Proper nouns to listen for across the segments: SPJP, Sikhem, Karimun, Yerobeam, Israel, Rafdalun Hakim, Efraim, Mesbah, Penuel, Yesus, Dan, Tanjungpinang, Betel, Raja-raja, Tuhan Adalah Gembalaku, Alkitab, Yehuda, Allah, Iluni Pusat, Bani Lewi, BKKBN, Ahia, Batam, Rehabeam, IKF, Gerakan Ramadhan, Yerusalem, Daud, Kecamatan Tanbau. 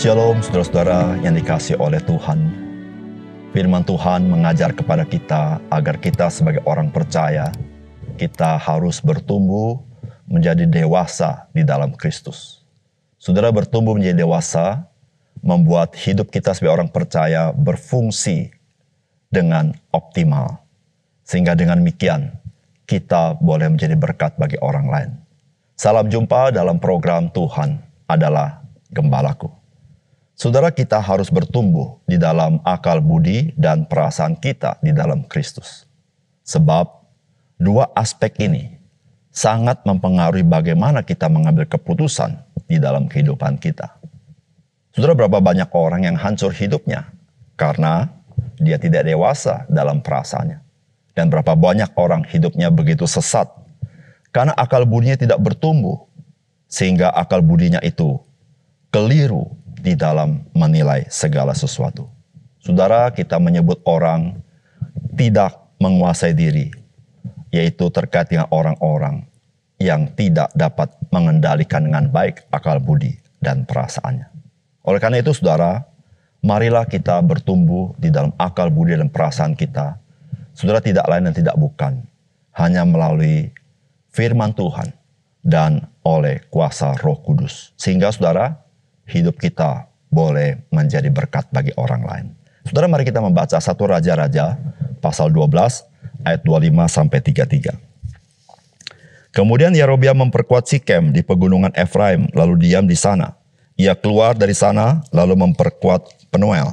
Shalom saudara-saudara yang dikasihi oleh Tuhan. Firman Tuhan mengajar kepada kita agar kita sebagai orang percaya, kita harus bertumbuh menjadi dewasa di dalam Kristus. Saudara bertumbuh menjadi dewasa membuat hidup kita sebagai orang percaya berfungsi dengan optimal. Sehingga dengan demikian kita boleh menjadi berkat bagi orang lain. Salam jumpa dalam program Tuhan Adalah Gembalaku. Saudara, kita harus bertumbuh di dalam akal budi dan perasaan kita di dalam Kristus. Sebab dua aspek ini sangat mempengaruhi bagaimana kita mengambil keputusan di dalam kehidupan kita. Saudara, berapa banyak orang yang hancur hidupnya karena dia tidak dewasa dalam perasaannya. Dan berapa banyak orang hidupnya begitu sesat karena akal budinya tidak bertumbuh. Sehingga akal budinya itu keliru di dalam menilai segala sesuatu. Saudara, kita menyebut orang tidak menguasai diri, yaitu terkait dengan orang-orang yang tidak dapat mengendalikan dengan baik akal budi dan perasaannya. Oleh karena itu, saudara, marilah kita bertumbuh di dalam akal budi dan perasaan kita. Saudara, tidak lain dan tidak bukan, hanya melalui firman Tuhan dan oleh kuasa Roh Kudus. Sehingga, saudara, hidup kita boleh menjadi berkat bagi orang lain. Saudara, mari kita membaca 1 Raja-raja pasal 12 ayat 25-33. Kemudian Yerobeam memperkuat Sikhem di pegunungan Efraim, lalu diam di sana. Ia keluar dari sana lalu memperkuat Penuel.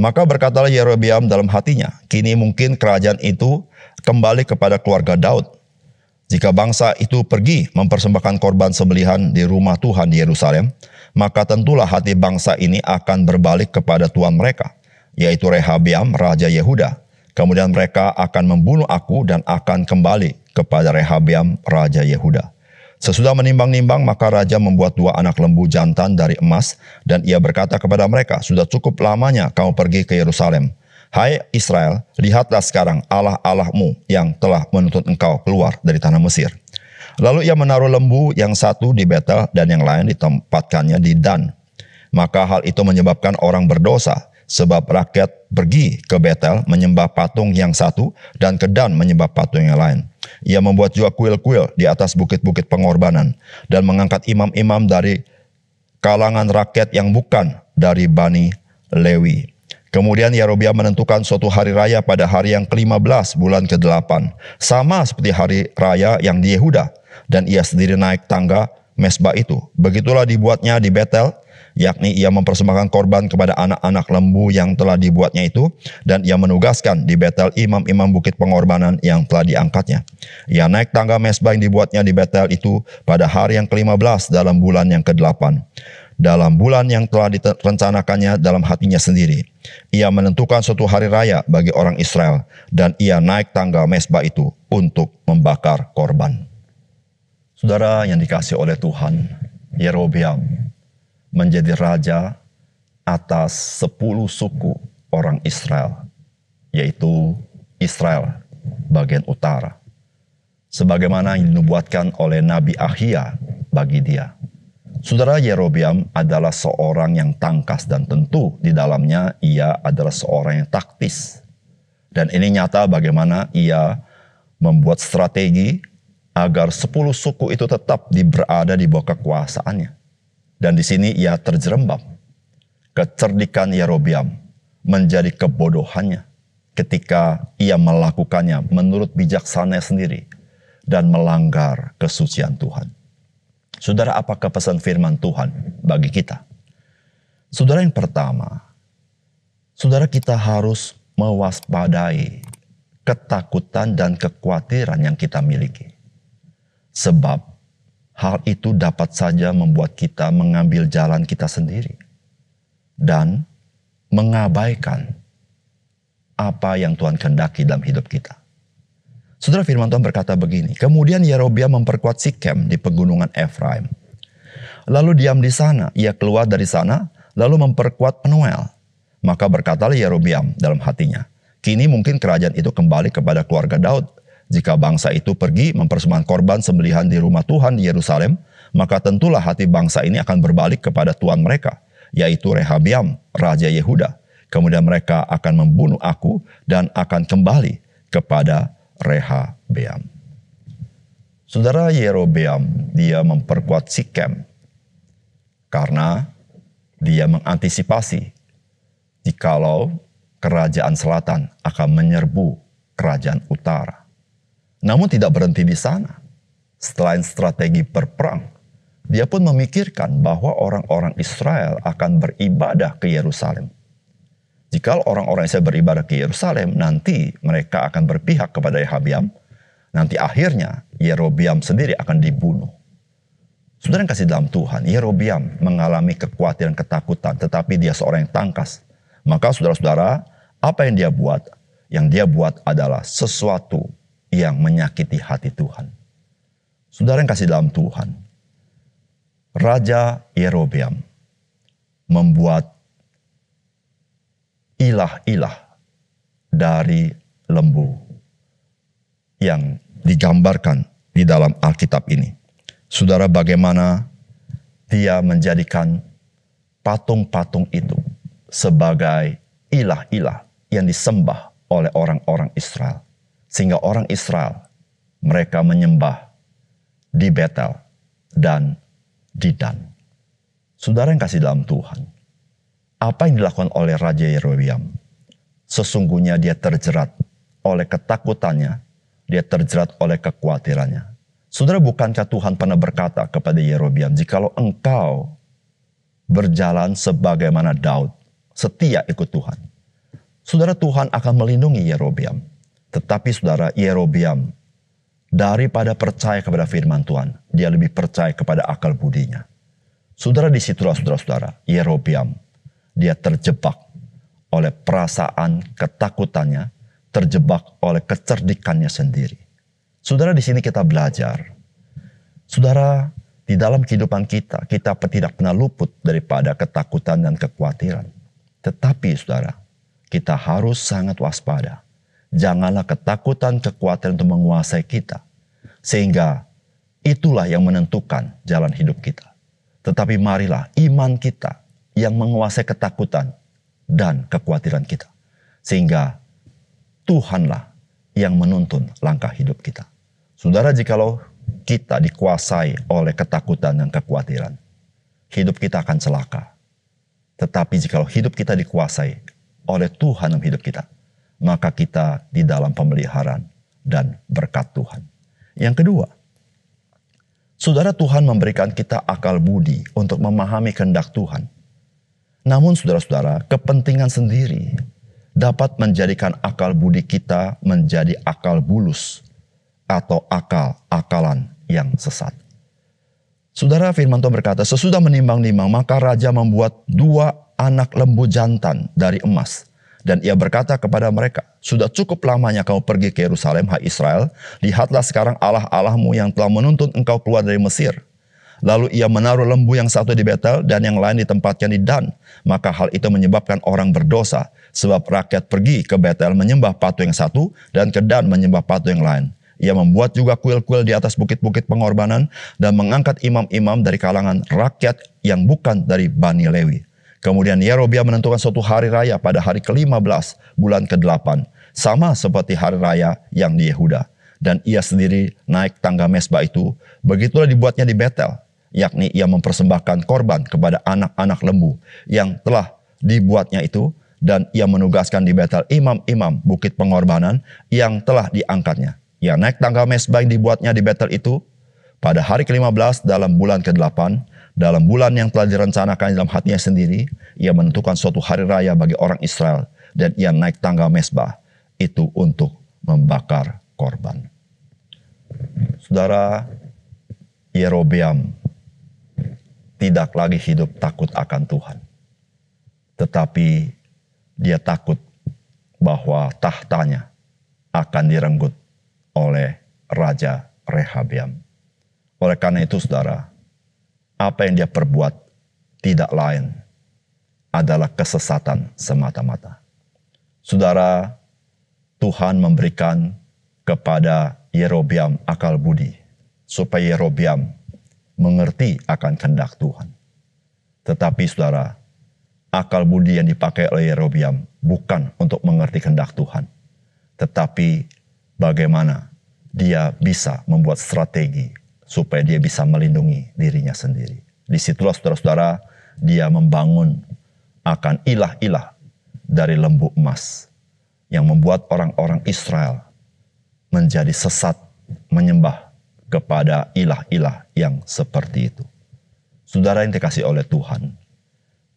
Maka berkatalah Yerobeam dalam hatinya, kini mungkin kerajaan itu kembali kepada keluarga Daud. Jika bangsa itu pergi mempersembahkan korban sembelihan di rumah Tuhan di Yerusalem, maka tentulah hati bangsa ini akan berbalik kepada Tuhan mereka, yaitu Rehabeam, Raja Yehuda. Kemudian mereka akan membunuh aku dan akan kembali kepada Rehabeam, Raja Yehuda. Sesudah menimbang-nimbang, maka raja membuat 2 anak lembu jantan dari emas, dan ia berkata kepada mereka, sudah cukup lamanya kamu pergi ke Yerusalem. Hai Israel, lihatlah sekarang Allah-Allahmu yang telah menuntut engkau keluar dari tanah Mesir. Lalu ia menaruh lembu yang satu di Betel dan yang lain ditempatkannya di Dan. Maka hal itu menyebabkan orang berdosa, sebab rakyat pergi ke Betel menyembah patung yang satu dan ke Dan menyembah patung yang lain. Ia membuat juga kuil-kuil di atas bukit-bukit pengorbanan dan mengangkat imam-imam dari kalangan rakyat yang bukan dari Bani Lewi. Kemudian Yerobeam menentukan suatu hari raya pada hari yang ke-15 bulan ke-8. Sama seperti hari raya yang di Yehuda. Dan ia sendiri naik tangga mesbah itu. Begitulah dibuatnya di Betel. Yakni ia mempersembahkan korban kepada anak-anak lembu yang telah dibuatnya itu. Dan ia menugaskan di Betel imam-imam bukit pengorbanan yang telah diangkatnya. Ia naik tangga mesbah yang dibuatnya di Betel itu pada hari yang ke-15 dalam bulan yang ke-8. Dalam bulan yang telah direncanakannya dalam hatinya sendiri. Ia menentukan suatu hari raya bagi orang Israel. Dan ia naik tangga mesbah itu untuk membakar korban. Saudara yang dikasihi oleh Tuhan, Yerobeam menjadi raja atas 10 suku orang Israel. Yaitu Israel bagian utara. Sebagaimana yang dinubuatkan oleh Nabi Ahia bagi dia. Saudara, Yerobeam adalah seorang yang tangkas dan tentu di dalamnya ia adalah seorang yang taktis. Dan ini nyata bagaimana ia membuat strategi agar 10 suku itu tetap berada di bawah kekuasaannya. Dan di sini ia terjerembab. Kecerdikan Yerobeam menjadi kebodohannya ketika ia melakukannya menurut bijaksananya sendiri dan melanggar kesucian Tuhan. Saudara, apakah pesan firman Tuhan bagi kita? Saudara, yang pertama, saudara, kita harus mewaspadai ketakutan dan kekhawatiran yang kita miliki. Sebab hal itu dapat saja membuat kita mengambil jalan kita sendiri dan mengabaikan apa yang Tuhan kehendaki dalam hidup kita. Saudara, firman Tuhan berkata begini, kemudian Yerobeam memperkuat Sikhem di pegunungan Efraim. Lalu diam di sana, ia keluar dari sana, lalu memperkuat Penuel. Maka berkatalah Yerobeam dalam hatinya, kini mungkin kerajaan itu kembali kepada keluarga Daud. Jika bangsa itu pergi mempersembahkan korban sembelihan di rumah Tuhan di Yerusalem, maka tentulah hati bangsa ini akan berbalik kepada Tuhan mereka, yaitu Rehabeam, Raja Yehuda. Kemudian mereka akan membunuh aku dan akan kembali kepada Rehabeam. Saudara, Yerobeam, dia memperkuat Sikhem karena dia mengantisipasi jikalau kerajaan selatan akan menyerbu kerajaan utara. Namun tidak berhenti di sana. Selain strategi berperang, dia pun memikirkan bahwa orang-orang Israel akan beribadah ke Yerusalem. Jika orang-orang Israel beribadah ke Yerusalem, nanti mereka akan berpihak kepada Rehabeam. Nanti akhirnya Yerobeam sendiri akan dibunuh. Saudara yang kasih dalam Tuhan, Yerobeam mengalami kekhawatiran, ketakutan, tetapi dia seorang yang tangkas. Maka saudara-saudara, apa yang dia buat? Yang dia buat adalah sesuatu yang menyakiti hati Tuhan. Saudara yang kasih dalam Tuhan, Raja Yerobeam membuat ilah-ilah dari lembu yang digambarkan di dalam Alkitab ini. Saudara, bagaimana dia menjadikan patung-patung itu sebagai ilah-ilah yang disembah oleh orang-orang Israel. Sehingga orang Israel mereka menyembah di Betel dan di Dan. Saudara yang kasih dalam Tuhan, apa yang dilakukan oleh Raja Yerobeam? Sesungguhnya dia terjerat oleh ketakutannya, dia terjerat oleh kekhawatirannya. Saudara, bukankah Tuhan pernah berkata kepada Yerobeam, jikalau engkau berjalan sebagaimana Daud, setia ikut Tuhan, saudara, Tuhan akan melindungi Yerobeam. Tetapi saudara, Yerobeam daripada percaya kepada firman Tuhan, dia lebih percaya kepada akal budinya. Saudara, disitulah saudara-saudara, Yerobeam dia terjebak oleh perasaan ketakutannya, terjebak oleh kecerdikannya sendiri. Saudara, di sini kita belajar. Saudara, di dalam kehidupan kita, kita tidak pernah luput daripada ketakutan dan kekhawatiran. Tetapi saudara, kita harus sangat waspada. Janganlah ketakutan, kekhawatiran itu menguasai kita. Sehingga itulah yang menentukan jalan hidup kita. Tetapi marilah iman kita yang menguasai ketakutan dan kekhawatiran kita. Sehingga Tuhanlah yang menuntun langkah hidup kita. Saudara, jikalau kita dikuasai oleh ketakutan dan kekhawatiran, hidup kita akan celaka. Tetapi jikalau hidup kita dikuasai oleh Tuhan dalam hidup kita, maka kita di dalam pemeliharaan dan berkat Tuhan. Yang kedua, saudara, Tuhan memberikan kita akal budi untuk memahami kehendak Tuhan. Namun saudara-saudara, kepentingan sendiri dapat menjadikan akal budi kita menjadi akal bulus atau akal-akalan yang sesat. Saudara, firman Tuhan berkata, sesudah menimbang-nimbang maka raja membuat 2 anak lembu jantan dari emas. Dan ia berkata kepada mereka, sudah cukup lamanya kamu pergi ke Yerusalem, hai Israel. Lihatlah sekarang Allah-Allahmu yang telah menuntun engkau keluar dari Mesir. Lalu ia menaruh lembu yang satu di Betel dan yang lain ditempatkan di Dan. Maka hal itu menyebabkan orang berdosa. Sebab rakyat pergi ke Betel menyembah patung yang satu dan ke Dan menyembah patung yang lain. Ia membuat juga kuil-kuil di atas bukit-bukit pengorbanan dan mengangkat imam-imam dari kalangan rakyat yang bukan dari Bani Lewi. Kemudian Yerobeam menentukan suatu hari raya pada hari ke-15 bulan ke-8. Sama seperti hari raya yang di Yehuda. Dan ia sendiri naik tangga mesbah itu. Begitulah dibuatnya di Betel. Yakni ia mempersembahkan korban kepada anak-anak lembu yang telah dibuatnya itu. Dan ia menugaskan di Betel imam-imam bukit pengorbanan yang telah diangkatnya. Ia naik tangga mesbah yang dibuatnya di Betel itu pada hari ke-15 dalam bulan ke-8. Dalam bulan yang telah direncanakan dalam hatinya sendiri, ia menentukan suatu hari raya bagi orang Israel. Dan ia naik tangga mesbah itu untuk membakar korban. Saudara, Yerobeam tidak lagi hidup takut akan Tuhan. Tetapi dia takut bahwa tahtanya akan direnggut oleh Raja Rehabeam. Oleh karena itu saudara, apa yang dia perbuat tidak lain adalah kesesatan semata-mata. Saudara, Tuhan memberikan kepada Yerobeam akal budi supaya Yerobeam mengerti akan kehendak Tuhan. Tetapi saudara, akal budi yang dipakai oleh Yerobeam bukan untuk mengerti kehendak Tuhan, tetapi bagaimana dia bisa membuat strategi supaya dia bisa melindungi dirinya sendiri. Disitulah saudara-saudara dia membangun akan ilah-ilah dari lembu emas yang membuat orang-orang Israel menjadi sesat menyembah kepada ilah-ilah yang seperti itu. Saudara yang dikasih oleh Tuhan,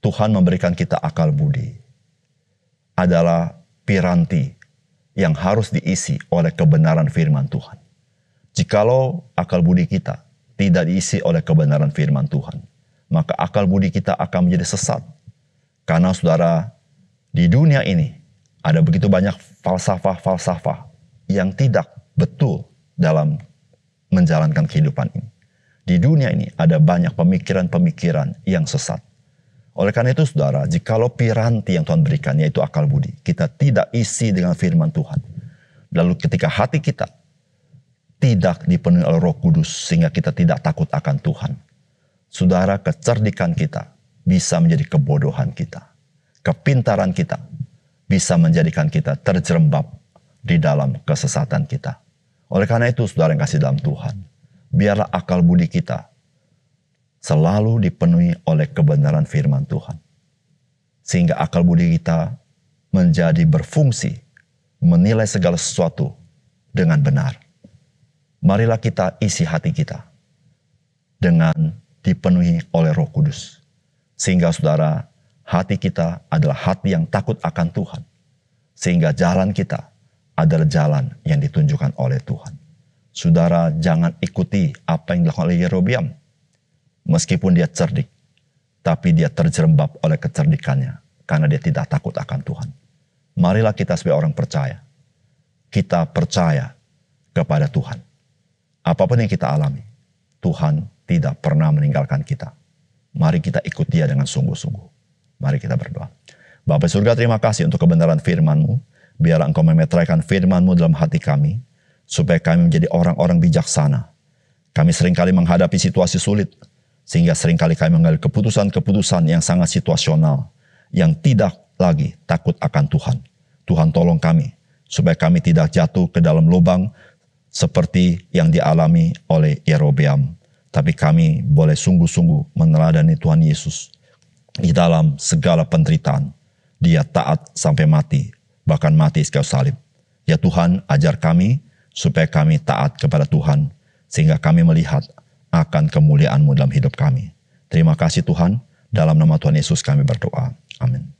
Tuhan memberikan kita akal budi adalah piranti yang harus diisi oleh kebenaran firman Tuhan. Jikalau akal budi kita tidak diisi oleh kebenaran firman Tuhan, maka akal budi kita akan menjadi sesat. Karena saudara, di dunia ini ada begitu banyak falsafah-falsafah yang tidak betul dalam menjalankan kehidupan ini. Di dunia ini ada banyak pemikiran-pemikiran yang sesat. Oleh karena itu saudara, jikalau piranti yang Tuhan berikan yaitu akal budi, kita tidak isi dengan firman Tuhan. Lalu ketika hati kita tidak dipenuhi oleh Roh Kudus sehingga kita tidak takut akan Tuhan, saudara, kecerdikan kita bisa menjadi kebodohan kita. Kepintaran kita bisa menjadikan kita terjerembab di dalam kesesatan kita. Oleh karena itu saudara yang kasih dalam Tuhan, biarlah akal budi kita selalu dipenuhi oleh kebenaran firman Tuhan. Sehingga akal budi kita menjadi berfungsi, menilai segala sesuatu dengan benar. Marilah kita isi hati kita dengan dipenuhi oleh Roh Kudus. Sehingga saudara, hati kita adalah hati yang takut akan Tuhan. Sehingga jalan kita adalah jalan yang ditunjukkan oleh Tuhan. Saudara, jangan ikuti apa yang dilakukan oleh Yerobeam. Meskipun dia cerdik, tapi dia terjerembab oleh kecerdikannya karena dia tidak takut akan Tuhan. Marilah kita sebagai orang percaya, kita percaya kepada Tuhan. Apapun yang kita alami, Tuhan tidak pernah meninggalkan kita. Mari kita ikut dia dengan sungguh-sungguh. Mari kita berdoa. Bapa surga, terima kasih untuk kebenaran firman-Mu. Biarlah Engkau memeteraikan firman-Mu dalam hati kami, supaya kami menjadi orang-orang bijaksana. Kami seringkali menghadapi situasi sulit, sehingga seringkali kami mengambil keputusan-keputusan yang sangat situasional, yang tidak lagi takut akan Tuhan. Tuhan tolong kami, supaya kami tidak jatuh ke dalam lubang seperti yang dialami oleh Yerobeam. Tapi kami boleh sungguh-sungguh meneladani Tuhan Yesus di dalam segala penderitaan. Dia taat sampai mati, bahkan mati di kayu salib. Ya Tuhan, ajar kami supaya kami taat kepada Tuhan, sehingga kami melihat akan kemuliaan-Mu dalam hidup kami. Terima kasih Tuhan, dalam nama Tuhan Yesus kami berdoa. Amin.